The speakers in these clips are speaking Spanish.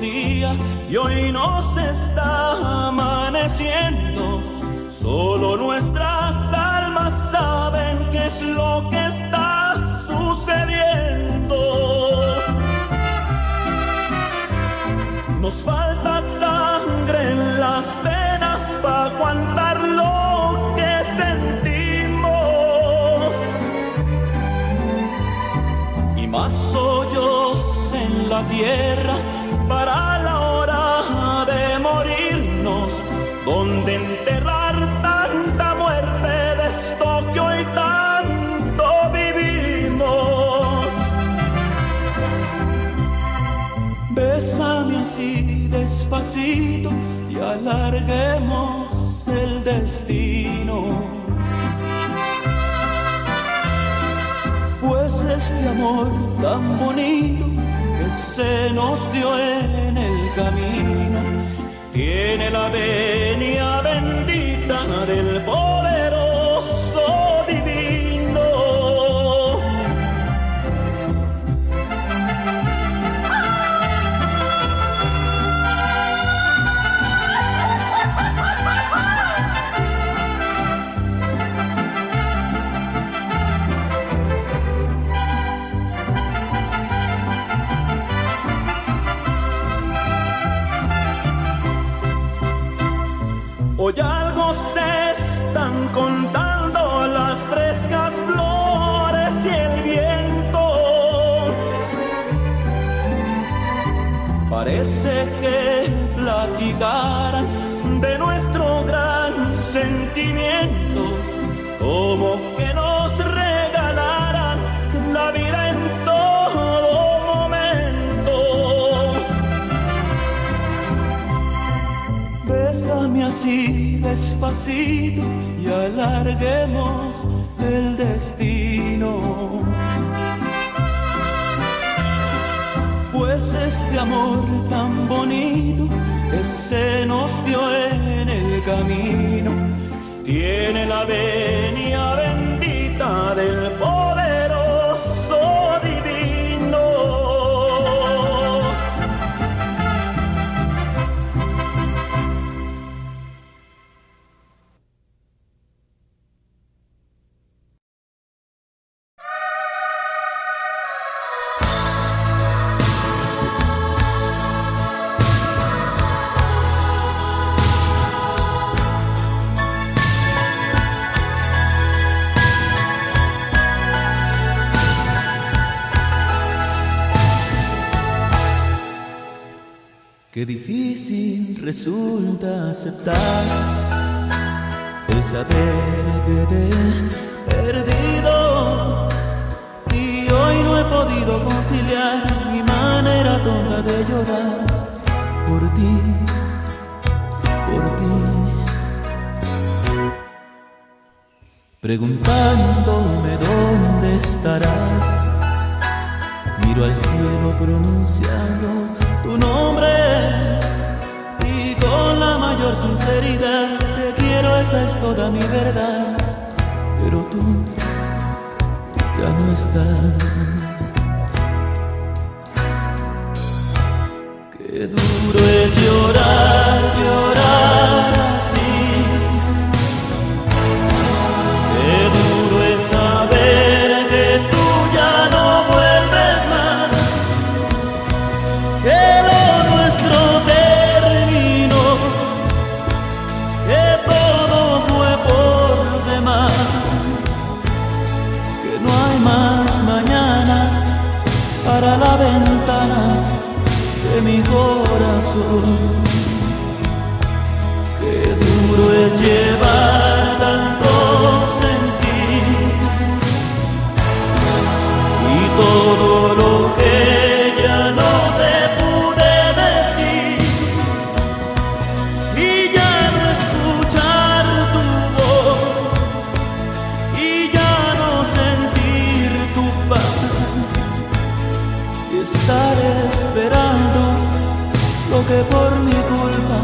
día y hoy nos está amaneciendo. Solo nuestras almas saben qué es lo que está sucediendo. Nos falta sangre en las venas para aguantar lo que sentimos, y más hoyos en la tierra para la hora de morirnos, donde enterrar tanta muerte de esto que hoy tanto vivimos. Bésame así despacito y alarguemos el destino, pues este amor tan bonito que se nos dio en el camino tiene la venia bendita del poderoso divino. Hoy algo se están contando las frescas flores y el viento. Parece que platicaran de nuestro gran sentimiento, como que nos regalaran la vida en todo momento. Bésame así despacito y alarguemos el destino, pues este amor tan bonito que se nos dio en el camino tiene la venia bendita del poderoso divino. Qué difícil resulta aceptar el saber que te he perdido, y hoy no he podido conciliar mi manera tonta de llorar por ti, por ti. Preguntándome dónde estarás, miro al cielo pronunciando tu nombre, y con la mayor sinceridad te quiero, esa es toda mi verdad. Pero tú ya no estás. Qué duro es llorar, llorar así. Qué duro es saber que tú ya no vuelves más, que lo nuestro terminó, que todo fue por demás, que no hay más mañanas para la ventana de mi corazón. Qué duro es llevar tantos en ti y todo lo que ya no te estar esperando lo que por mi culpa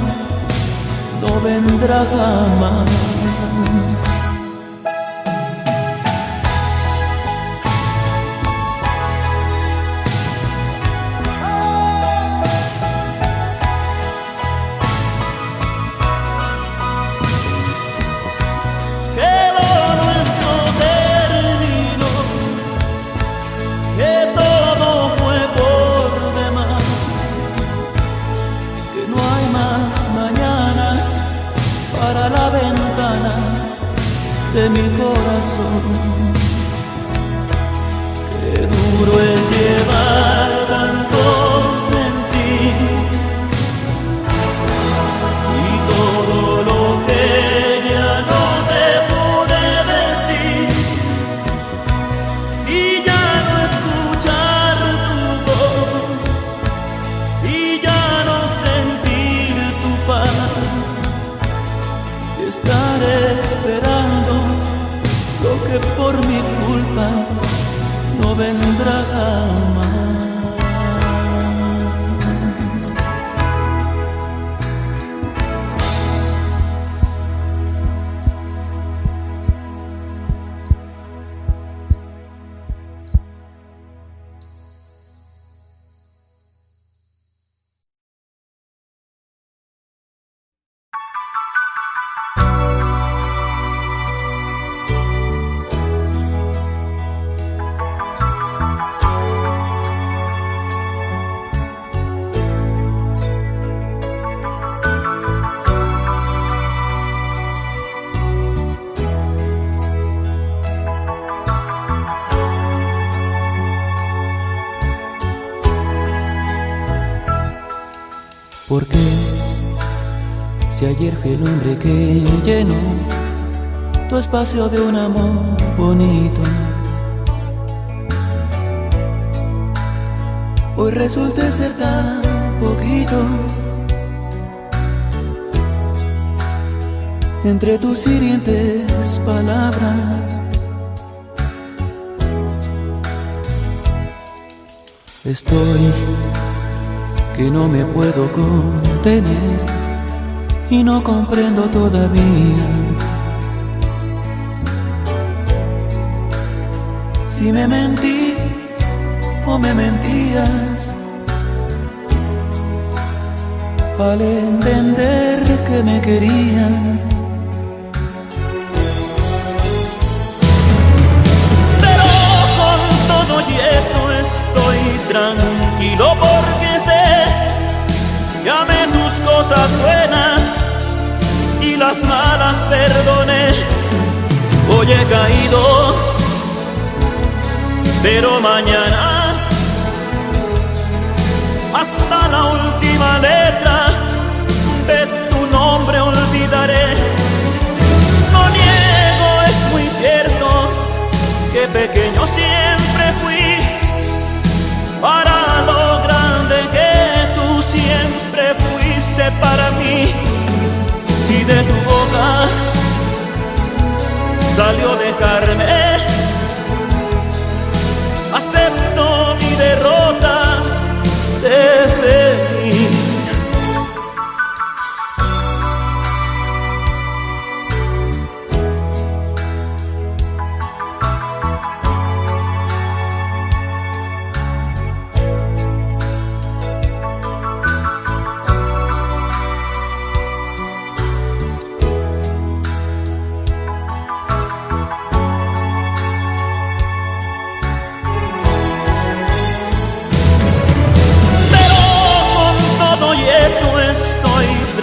no vendrá jamás. Qué duro es llevar tantos en ti y todo lo que ya no te pude decir, y ya no escuchar tu voz, y ya no sentir tu paz, y estar esperando lo que por mi culpa no vendrá jamás. ¿Por qué? Si ayer fui el hombre que llenó tu espacio de un amor bonito, hoy resulta ser tan poquito. Entre tus hirientes palabras estoy que no me puedo contener y no comprendo todavía si me mentí o me mentías al entender que me querías. Pero con todo y eso estoy tranquilo porque sé que amé tus cosas buenas y las malas perdoné. Hoy he caído, pero mañana hasta la última letra de tu nombre olvidaré. No niego, es muy cierto que pequeño siempre fui para lo grande que tú siempre fuiste para mí. Si de tu boca salió dejarme, acepto mi derrota, sé feliz.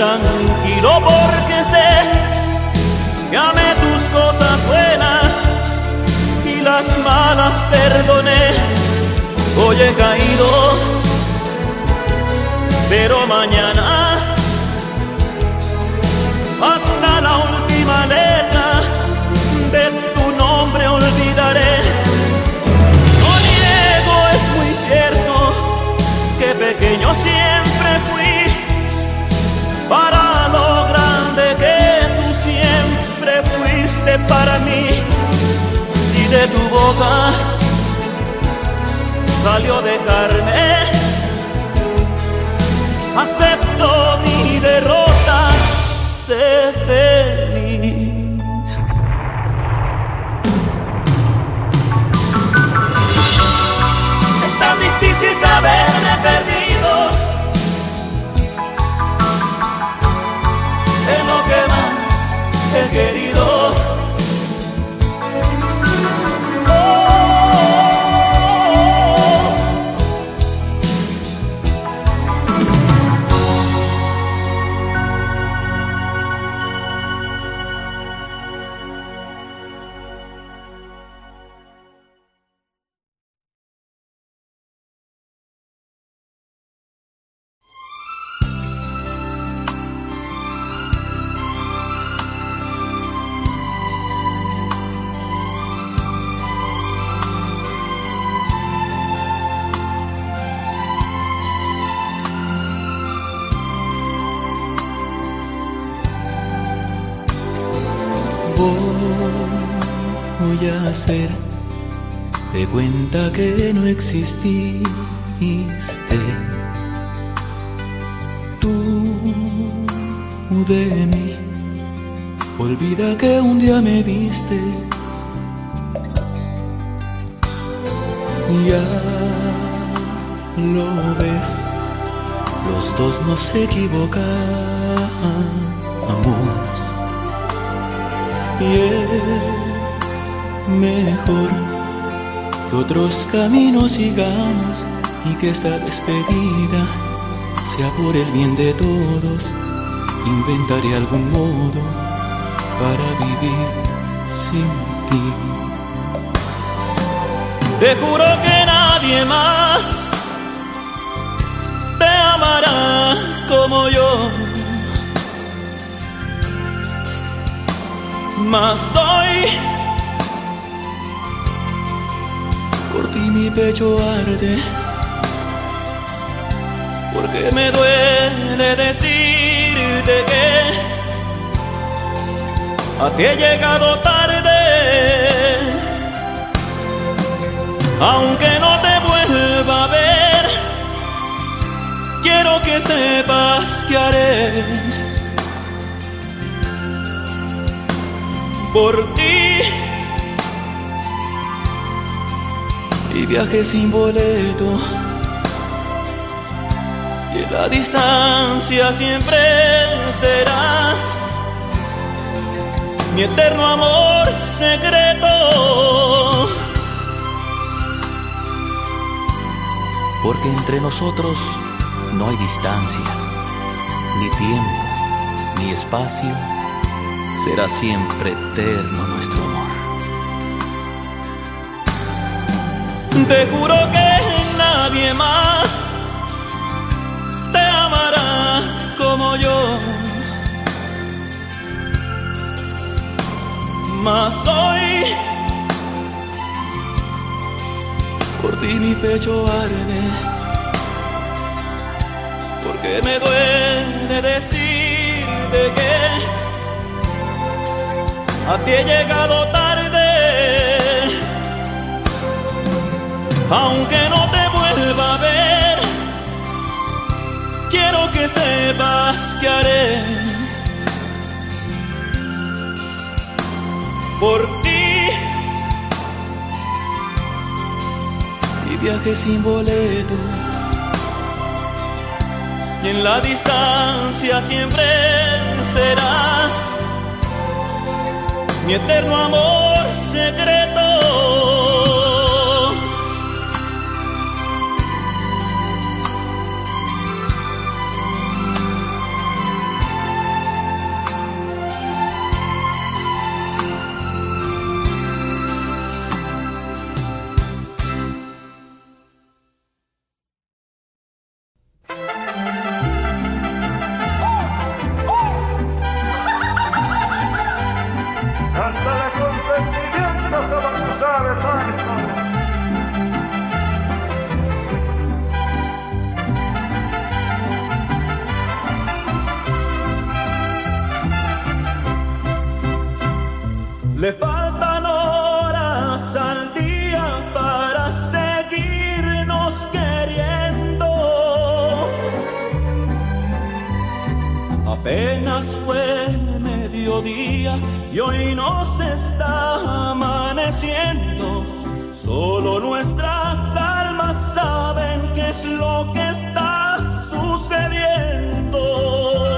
Tranquilo porque sé que amé tus cosas buenas y las malas perdoné. Hoy he caído, pero mañana hasta la última letra de tu nombre olvidaré. No niego, es muy cierto que pequeño siempre fui para lo grande que tú siempre fuiste para mí. Si de tu boca salió dejarme, acepto mi derrota, sé feliz. Es tan difícil saberme perdido. He querido, oh. voy a hacer de cuenta que no exististe? Tú de mí, olvida que un día me viste. Ya lo ves, los dos nos equivocamos. Y es mejor que otros caminos sigamos y que esta despedida sea por el bien de todos. Inventaré algún modo para vivir sin ti. Te juro que nadie más te amará como yo, mas hoy por ti mi pecho arde, porque me duele decirte que a ti he llegado tarde. Aunque no te vuelva a ver, quiero que sepas que haré por ti y viaje sin boleto, y en la distancia siempre serás mi eterno amor secreto, porque entre nosotros no hay distancia, ni tiempo, ni espacio. Será siempre eterno nuestro amor. Te juro que nadie más te amará como yo, mas hoy por ti mi pecho arde, porque me duele decirte que a ti he llegado tarde. Aunque no te vuelva a ver, quiero que sepas que haré por ti y viaje sin boleto, y en la distancia siempre serás mi eterno amor secreto. Le faltan horas al día para seguirnos queriendo. Apenas fue mediodía y hoy nos está amaneciendo. Solo nuestras almas saben qué es lo que está sucediendo.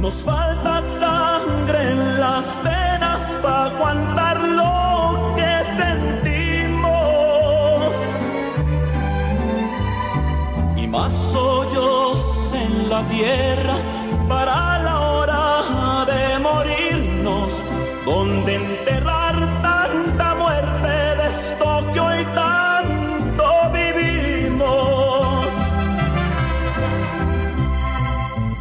Nos falta sangre en las venas para aguantar lo que sentimos, y más hoyos en la tierra para la hora de morirnos, donde enterrar tanta muerte de esto que hoy tanto vivimos.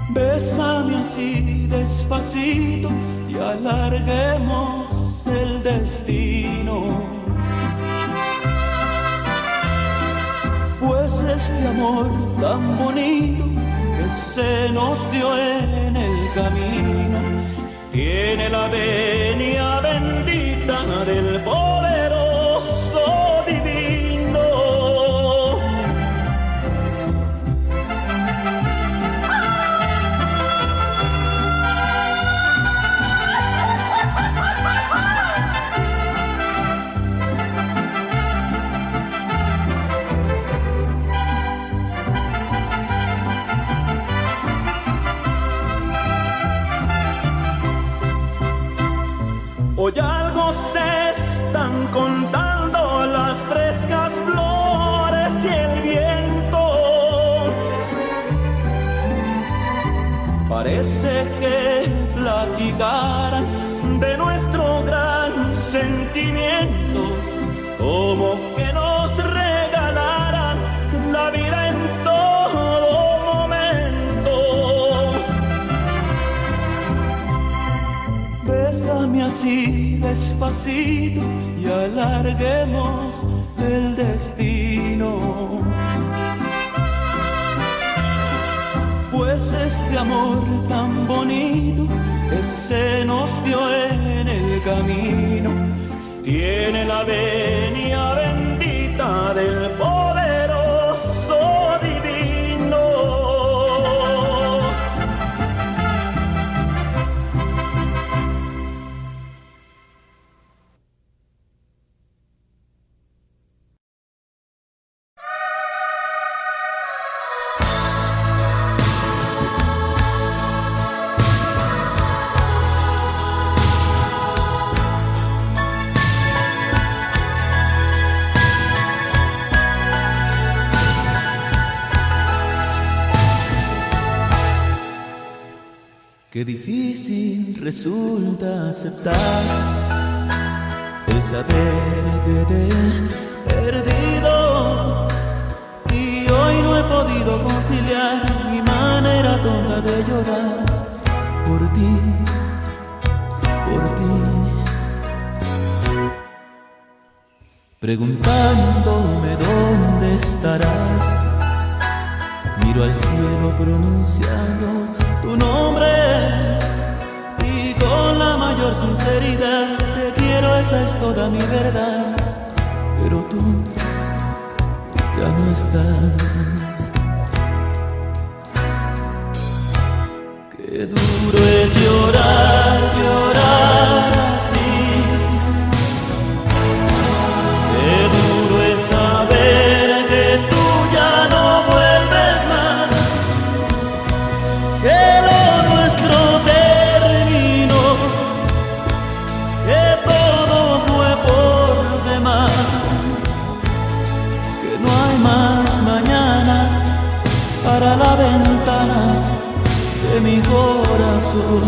Bésame así despacito y alarguemos el destino, pues este amor tan bonito que se nos dio en el camino tiene la venia bendita del poderoso divino. Hoy algo se están contando las frescas flores y el viento. Parece que platicaran de nuestro gran sentimiento, como que nos regalaran la vida entera. Bésame así despacito y alarguemos el destino, pues este amor tan bonito que se nos dio en el camino tiene la venia bendita del poderoso divino. Qué difícil resulta aceptar el saber que te he perdido, y hoy no he podido conciliar mi manera tonta de llorar por ti, por ti. Preguntándome dónde estarás, miro al cielo pronunciando tu nombre, y con la mayor sinceridad te quiero, esa es toda mi verdad. Pero tú ya no estás. Qué duro es llorar, llorar así. Qué duro es saber que tú ya no vuelves más, que lo nuestro terminó, que todo fue por demás, que no hay más mañanas para la ventana de mi corazón.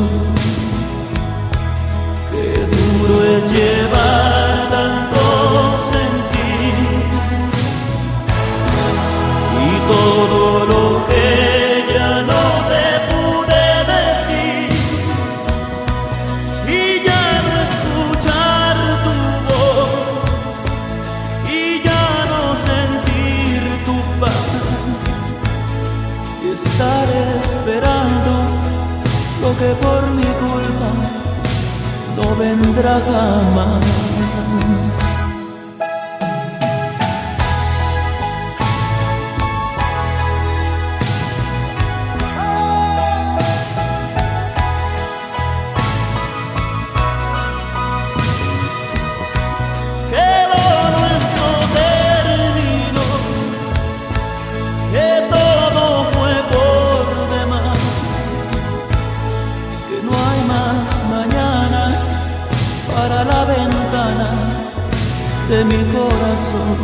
Qué duro es llevar tantos sentimientos y todo lo que ya no te estar esperando lo que por mi culpa no vendrá jamás. De mi corazón.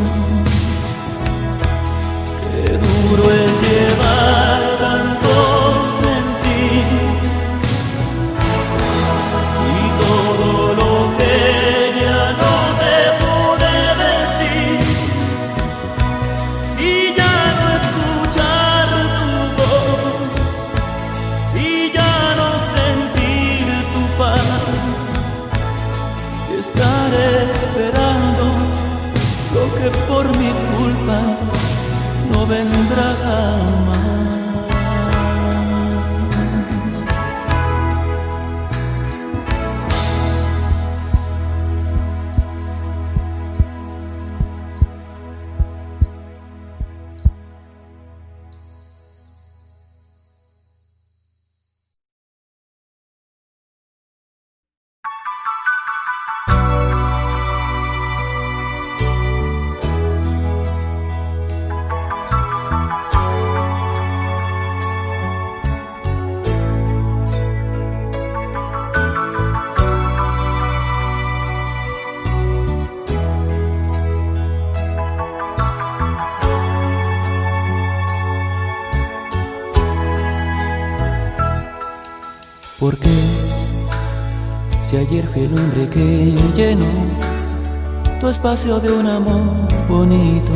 Qué duro es llevar tantos en ti y todo lo que ya no te pude decir, y ya no escuchar tu voz, y ya no sentir tu paz, y estar esperando que por mi culpa no vendrá jamás. ¿Por qué? Si ayer fui el hombre que llenó tu espacio de un amor bonito,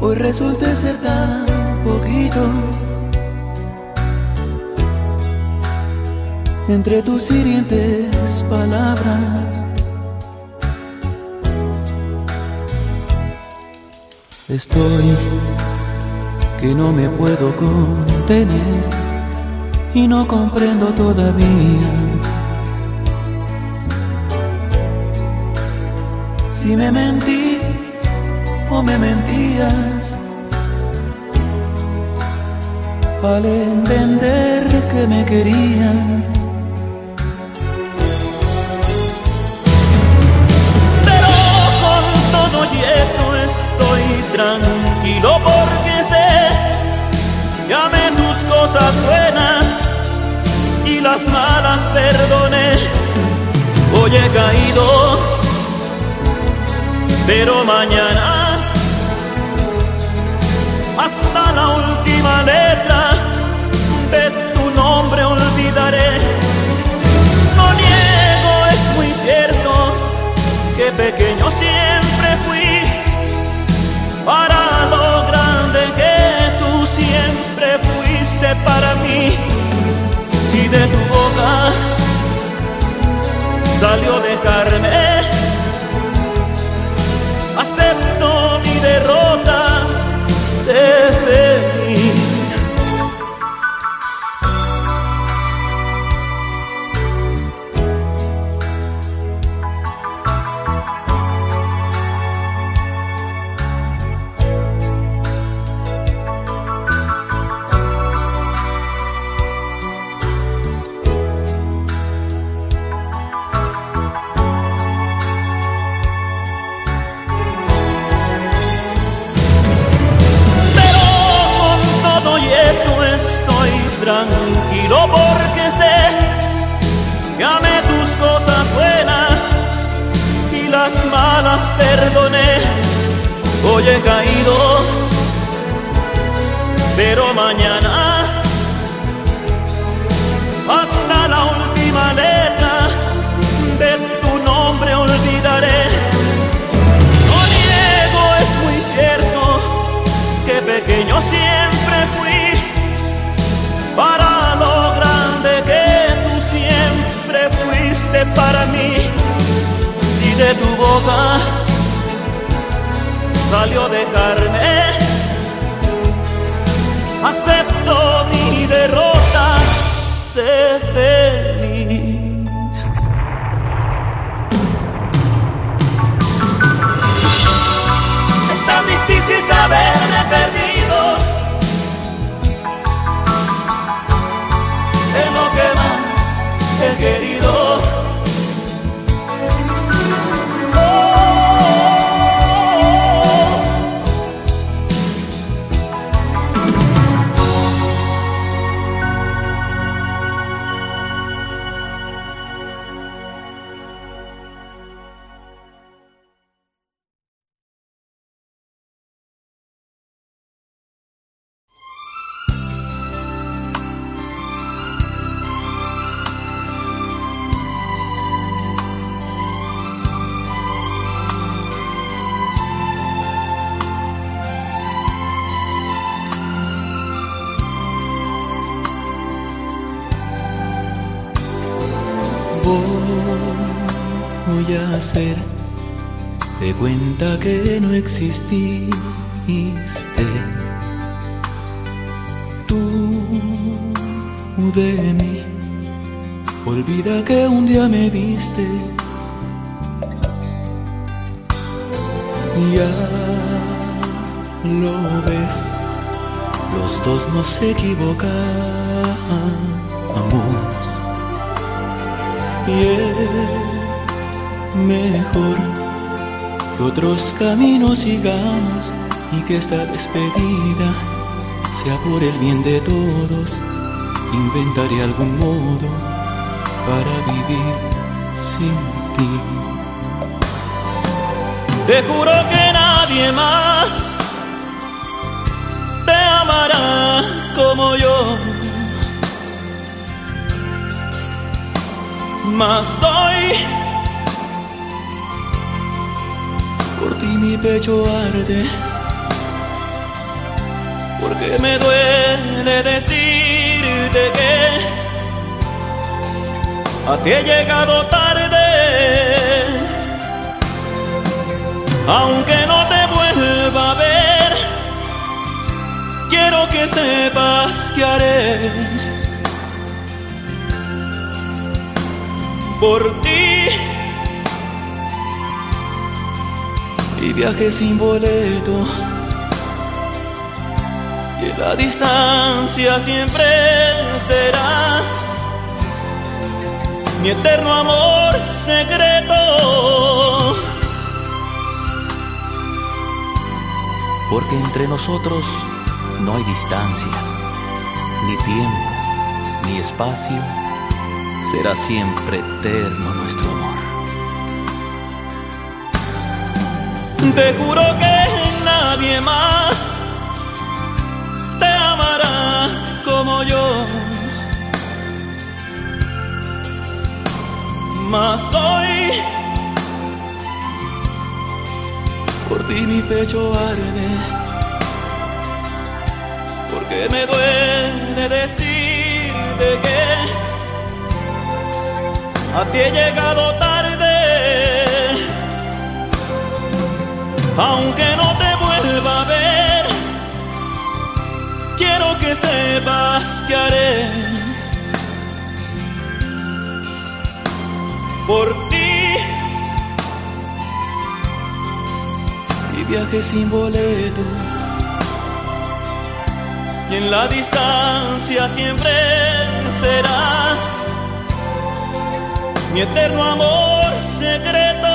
hoy resulta ser tan poquito. Entre tus hirientes palabras estoy que no me puedo contener y no comprendo todavía si me mentí o me mentías al entender que me querías. Y eso estoy tranquilo porque sé, amé tus cosas buenas y las malas perdoné. Hoy he caído, pero mañana hasta la última letra de tu nombre olvidaré. No niego, es muy cierto que pequeño siempre fui para lo grande que tú siempre fuiste para mí. Si de tu boca salió dejarme, acepto mi derrota, sé feliz. Tranquilo porque sé que amé tus cosas buenas y las malas perdoné. Hoy he caído, pero mañana hasta la última letra de tu nombre olvidaré. No niego, es muy cierto que pequeño siempre fui para lo grande que tú siempre fuiste para mí. Si de tu boca salió dejarme, acepto mi derrota, sé feliz. Es tan difícil saberme perdido. Es lo que más he querido. Oh, oh, voy a hacer de cuenta que no exististe. Tú de mí, olvida que un día me viste. Ya lo ves, los dos nos equivocamos. Y es mejor que otros caminos sigamos y que esta despedida sea por el bien de todos. Inventaré algún modo para vivir sin ti. Te juro que nadie más te amará como yo, mas hoy por ti mi pecho arde, porque me duele decirte que a ti he llegado tarde, aunque no te vuelva a ver. Quiero que sepas que haré por ti y viaje sin boleto, y en la distancia siempre serás mi eterno amor secreto, porque entre nosotros no hay distancia, ni tiempo, ni espacio. Será siempre eterno nuestro amor. Te juro que nadie más te amará como yo, mas hoy por ti mi pecho arde, que me duele decirte que a ti he llegado tarde, aunque no te vuelva a ver. Quiero que sepas que haré por ti y viaje sin boleto, y en la distancia siempre serás mi eterno amor secreto.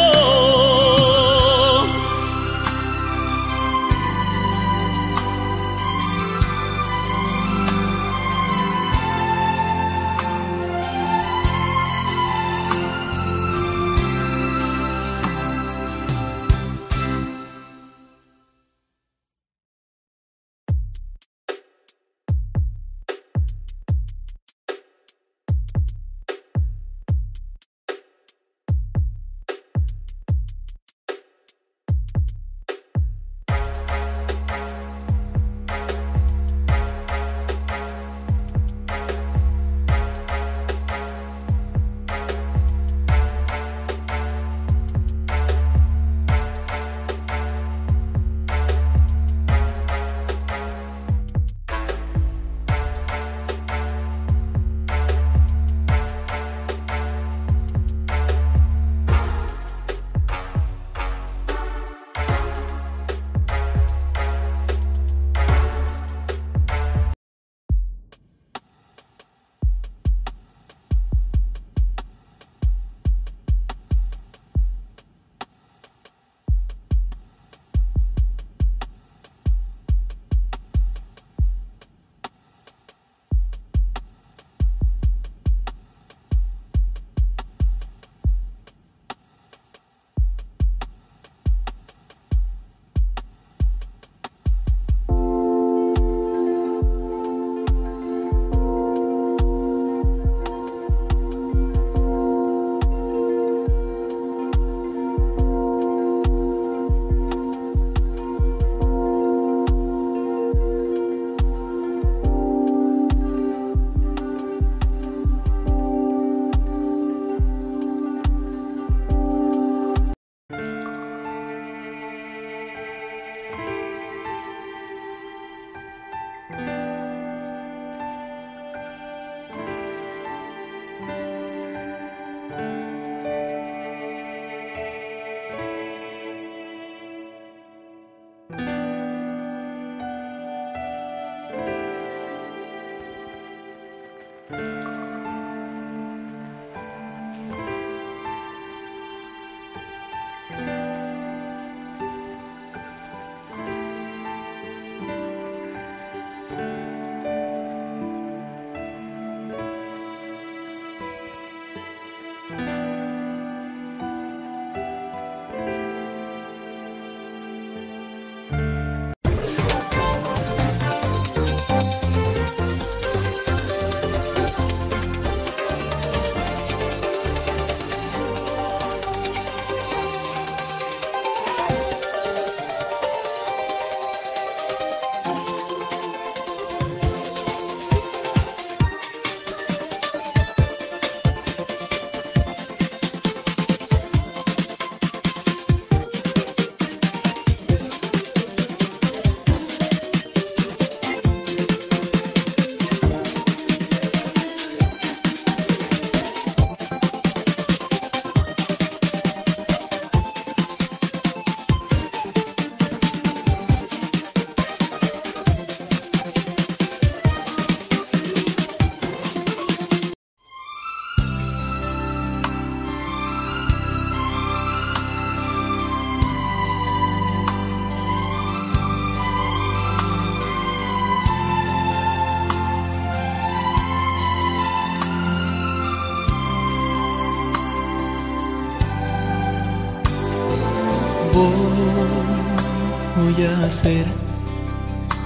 voy a hacer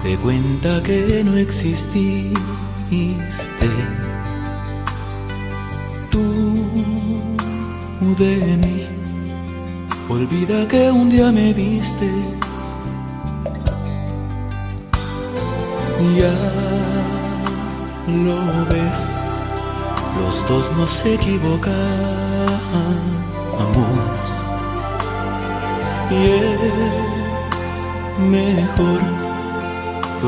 de cuenta que no exististe. Tú de mí, olvida que un día me viste. Ya lo ves, los dos nos equivocamos. Y es mejor que